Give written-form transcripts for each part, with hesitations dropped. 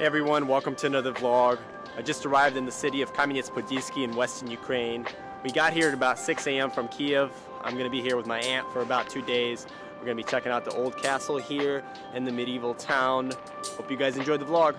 Hey everyone, welcome to another vlog. I just arrived in the city of Kamianets-Podilskyi in western Ukraine. We got here at about 6 a.m. from Kiev. I'm going to be here with my aunt for about 2 days. We're going to be checking out the old castle here and the medieval town. Hope you guys enjoyed the vlog.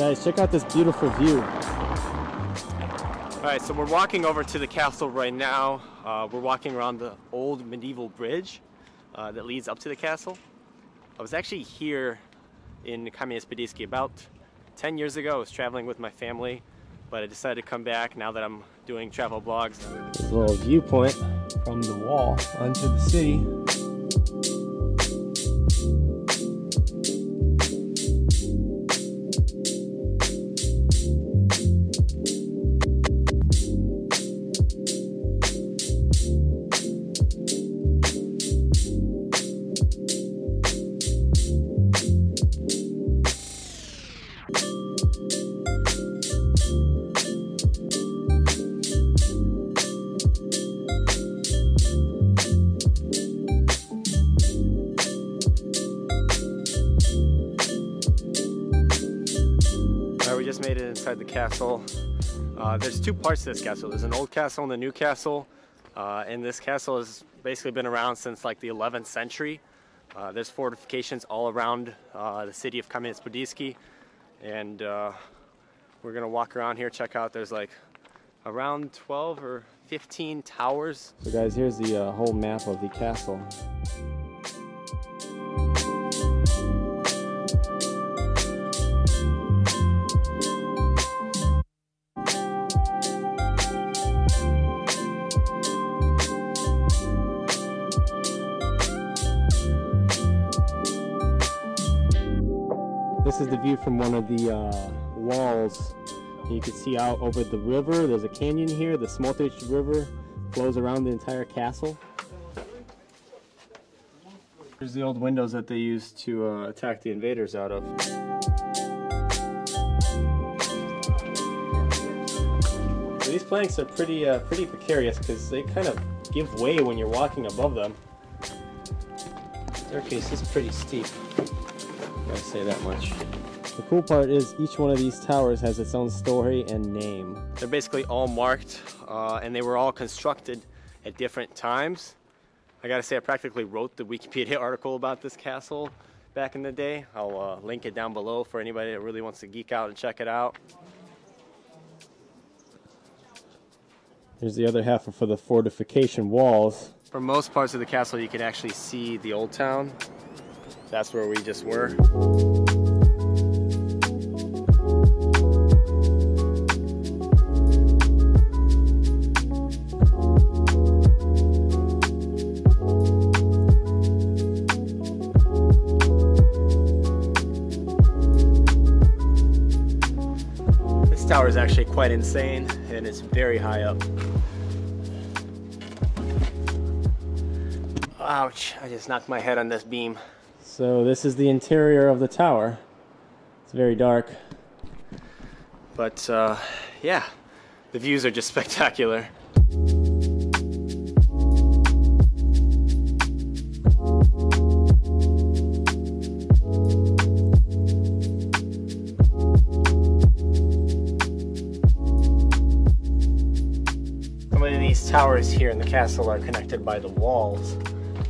Guys, check out this beautiful view. All right, so we're walking over to the castle right now. We're walking around the old medieval bridge that leads up to the castle. I was actually here in Kamianets-Podilskyi about 10 years ago. I was traveling with my family, but I decided to come back now that I'm doing travel blogs. This little viewpoint from the wall onto the city. Just made it inside the castle. There's two parts to this castle. There's an old castle and a new castle, and this castle has basically been around since like the 11th century. There's fortifications all around the city of Kamianets-Podilskyi, and we're gonna walk around here, check out. There's like around 12 or 15 towers. So guys, here's the whole map of the castle. This is the view from one of the walls. You can see out over the river. There's a canyon here. The Smoltech River flows around the entire castle. Here's the old windows that they used to attack the invaders out of. So these planks are pretty precarious because they kind of give way when you're walking above them. The staircase is pretty steep. I say that much. The cool part is each one of these towers has its own story and name. They're basically all marked and they were all constructed at different times. I gotta say, I practically wrote the Wikipedia article about this castle back in the day. I'll link it down below for anybody that really wants to geek out and check it out. Here's the other half for the fortification walls. For most parts of the castle you can actually see the old town. That's where we just were. This tower is actually quite insane and it's very high up. Ouch, I just knocked my head on this beam. So this is the interior of the tower. It's very dark. But yeah, the views are just spectacular. Some of these towers here in the castle are connected by the walls.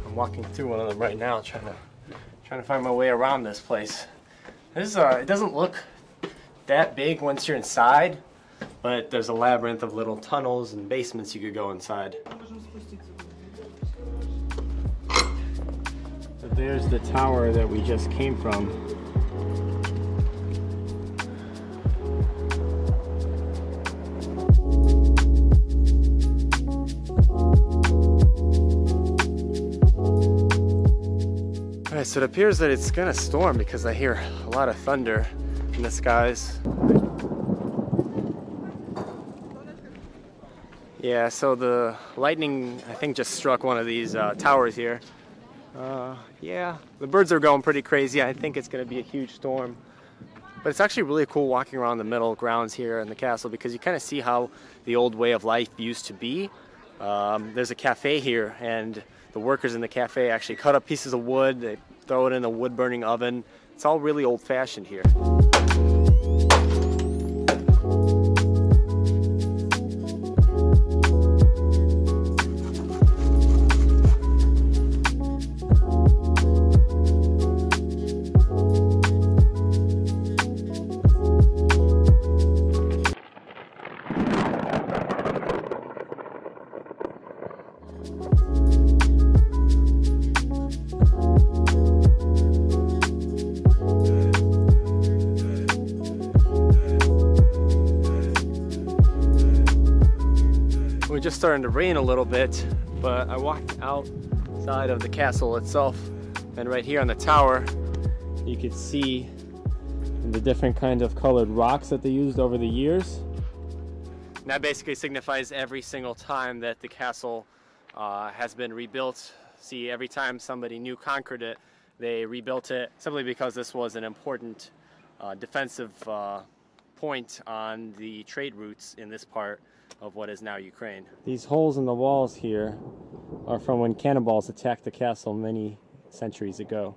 I'm walking through one of them right now, trying to find my way around this place. It doesn't look that big once you're inside, but there's a labyrinth of little tunnels and basements you could go inside. So there's the tower that we just came from. So it appears that it's gonna storm because I hear a lot of thunder in the skies. Yeah, so the lightning, I think, just struck one of these towers here. Yeah, the birds are going pretty crazy. I think it's gonna be a huge storm. But it's actually really cool walking around the middle grounds here in the castle, because you kind of see how the old way of life used to be. There's a cafe here, and the workers in the cafe actually cut up pieces of wood, they throw it in a wood burning oven. It's all really old fashioned here. We're just starting to rain a little bit, but I walked outside of the castle itself, and right here on the tower you could see the different kind of colored rocks that they used over the years. And that basically signifies every single time that the castle has been rebuilt. See, every time somebody new conquered it, they rebuilt it simply because this was an important defensive point on the trade routes in this part of what is now Ukraine. These holes in the walls here are from when cannonballs attacked the castle many centuries ago.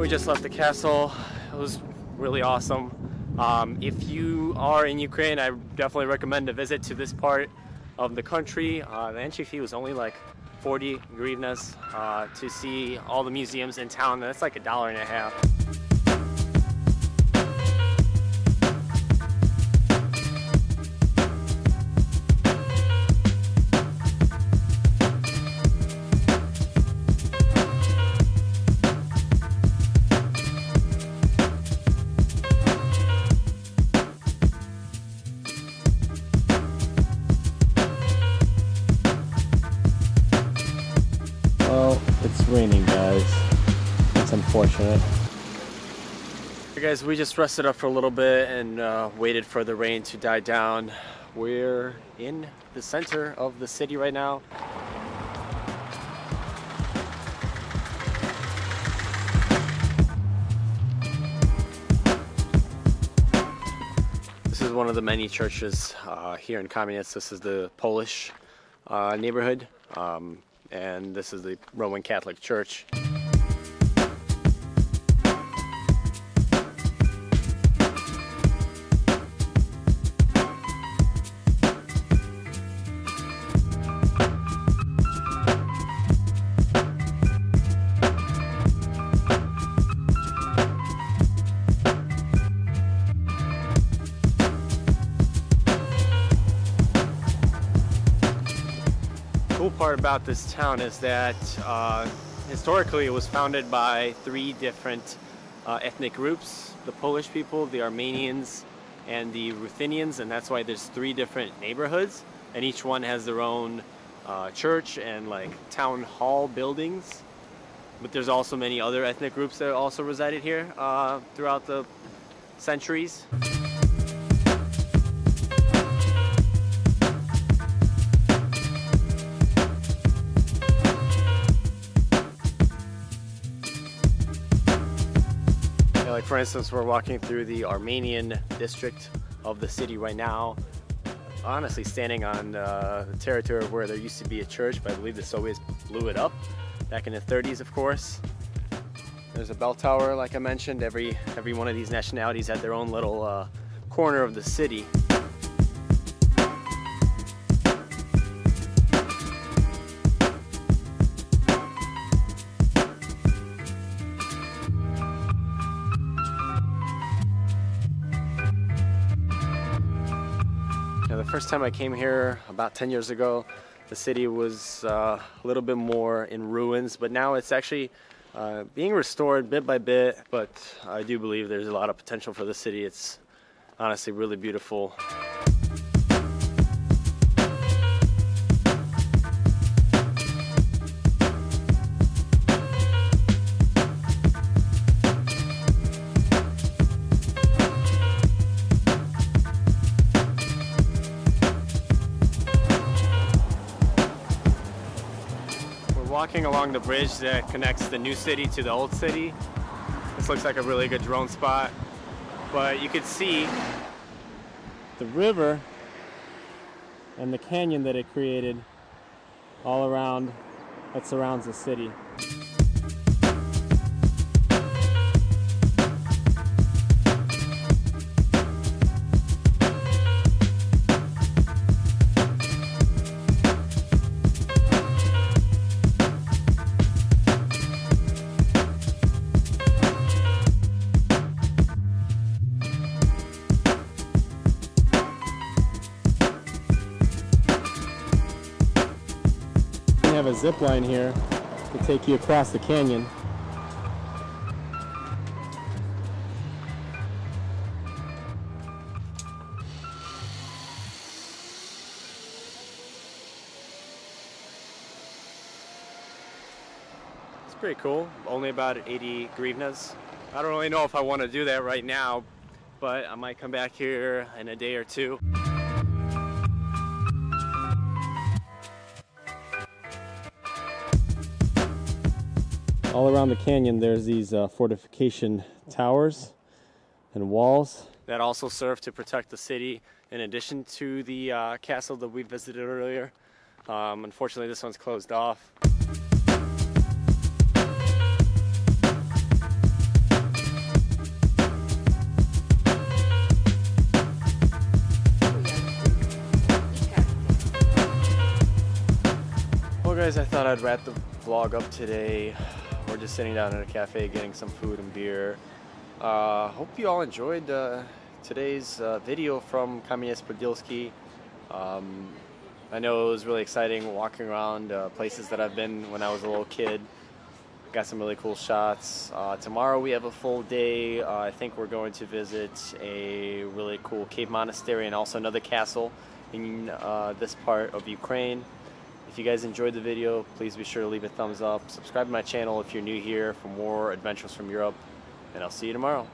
We just left the castle. It was really awesome. If you are in Ukraine, I definitely recommend a visit to this part of the country. The entry fee was only like 40 grivnas to see all the museums in town. That's like $1.50. It's raining, guys. It's unfortunate. Hey guys, we just rested up for a little bit and waited for the rain to die down. We're in the center of the city right now. This is one of the many churches here in Kamianets. This is the Polish neighborhood. And this is the Roman Catholic Church. The cool part about this town is that historically it was founded by three different ethnic groups: the Polish people, the Armenians, and the Ruthenians, and that's why there's three different neighborhoods, and each one has their own church and like town hall buildings. But there's also many other ethnic groups that also resided here throughout the centuries. Like, for instance, we're walking through the Armenian district of the city right now. Honestly, standing on the territory where there used to be a church, but I believe the Soviets blew it up back in the 30s, of course. There's a bell tower, like I mentioned. Every one of these nationalities had their own little corner of the city. The first time I came here about 10 years ago, the city was a little bit more in ruins, but now it's actually being restored bit by bit. But I do believe there's a lot of potential for the city. It's honestly really beautiful. walking along the bridge that connects the new city to the old city. This looks like a really good drone spot, but you could see the river and the canyon that it created all around that surrounds the city. We have a zip line here to take you across the canyon. It's pretty cool. Only about 80 grivnas. I don't really know if I want to do that right now, but I might come back here in a day or two. All around the canyon there's these fortification towers and walls that also serve to protect the city in addition to the castle that we visited earlier. Unfortunately this one's closed off. Well guys, I thought I'd wrap the vlog up today. We're just sitting down in a cafe getting some food and beer. Hope you all enjoyed today's video from Kamianets-Podilskyi. I know it was really exciting walking around places that I've been when I was a little kid. Got some really cool shots. Tomorrow we have a full day. I think we're going to visit a really cool cave monastery and also another castle in this part of Ukraine. If you guys enjoyed the video, please be sure to leave a thumbs up. Subscribe to my channel if you're new here for more adventures from Europe, and I'll see you tomorrow.